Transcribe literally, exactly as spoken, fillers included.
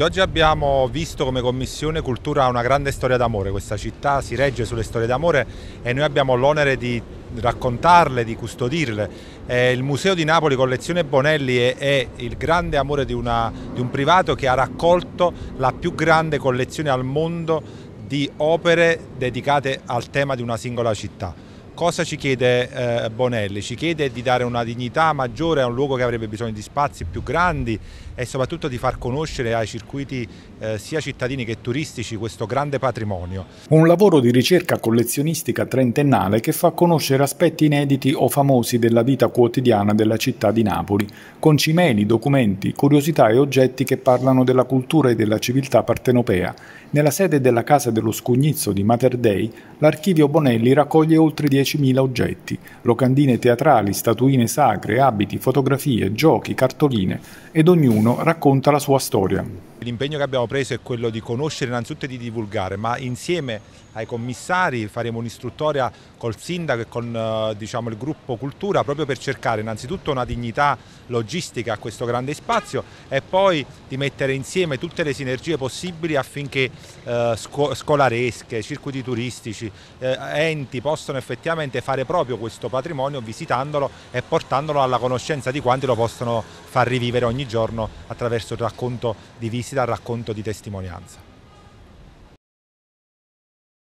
Oggi abbiamo visto come Commissione Cultura una grande storia d'amore, questa città si regge sulle storie d'amore e noi abbiamo l'onere di raccontarle, di custodirle. Eh, il Museo di Napoli Collezione Bonelli è, è il grande amore di, una, di un privato che ha raccolto la più grande collezione al mondo di opere dedicate al tema di una singola città. Cosa ci chiede eh, Bonelli? Ci chiede di dare una dignità maggiore a un luogo che avrebbe bisogno di spazi più grandi e soprattutto di far conoscere ai circuiti eh, sia cittadini che turistici questo grande patrimonio. Un lavoro di ricerca collezionistica trentennale che fa conoscere aspetti inediti o famosi della vita quotidiana della città di Napoli, con cimeli, documenti, curiosità e oggetti che parlano della cultura e della civiltà partenopea. Nella sede della Casa dello Scugnizzo di Materdei, l'archivio Bonelli raccoglie oltre diecimila oggetti, locandine teatrali, statuine sacre, abiti, fotografie, giochi, cartoline, ed ognuno racconta la sua storia. L'impegno che abbiamo preso è quello di conoscere innanzitutto e di divulgare, ma insieme ai commissari faremo un'istruttoria col sindaco e con diciamo, il gruppo cultura, proprio per cercare innanzitutto una dignità logistica a questo grande spazio e poi di mettere insieme tutte le sinergie possibili affinché eh, scolaresche, circuiti turistici, eh, enti possano effettivamente fare proprio questo patrimonio visitandolo e portandolo alla conoscenza di quanti lo possono far rivivere ogni giorno attraverso il racconto di vista, dal racconto di testimonianza.